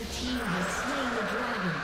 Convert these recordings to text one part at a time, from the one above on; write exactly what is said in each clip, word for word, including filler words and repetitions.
Red team has slain the dragon.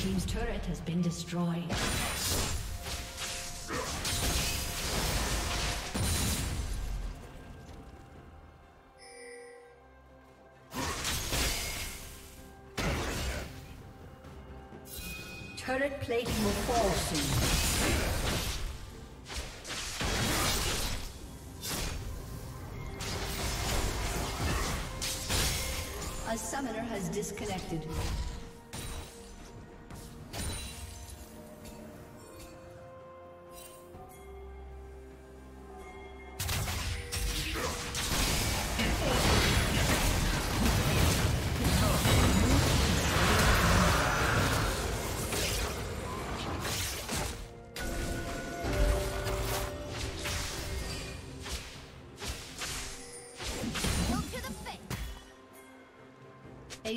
team's turret has been destroyed. Turret plating will fall soon. A summoner has disconnected. A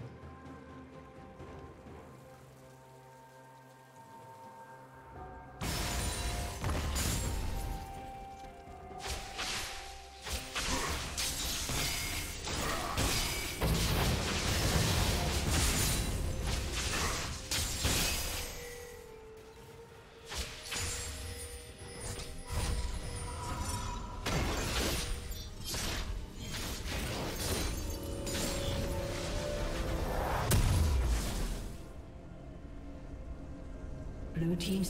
Blue team's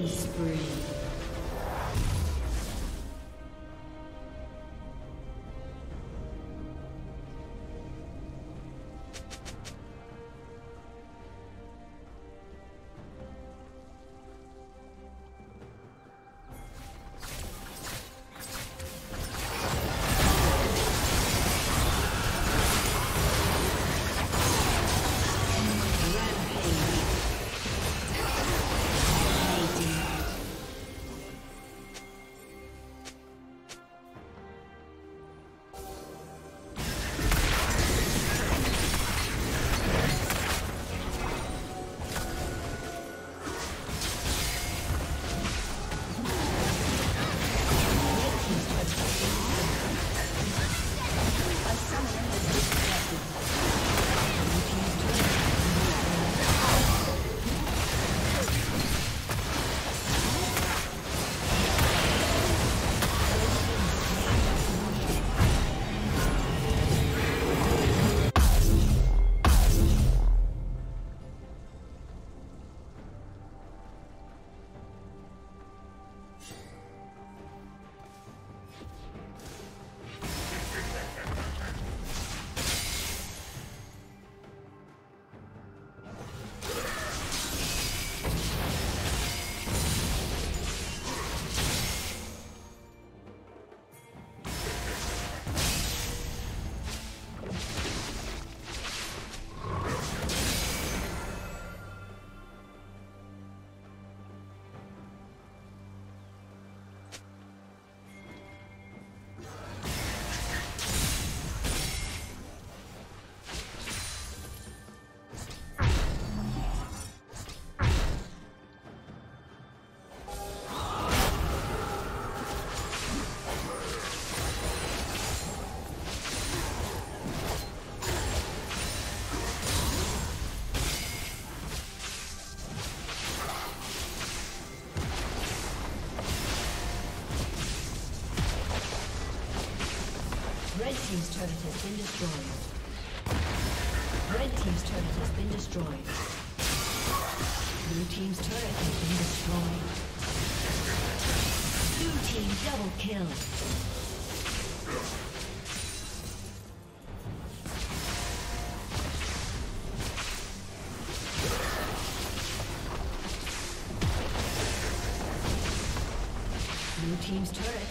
Killing spree. Red team's turret has been destroyed. Red team's turret has been destroyed. Blue team's turret has been destroyed. Blue team double kill. Blue team's turret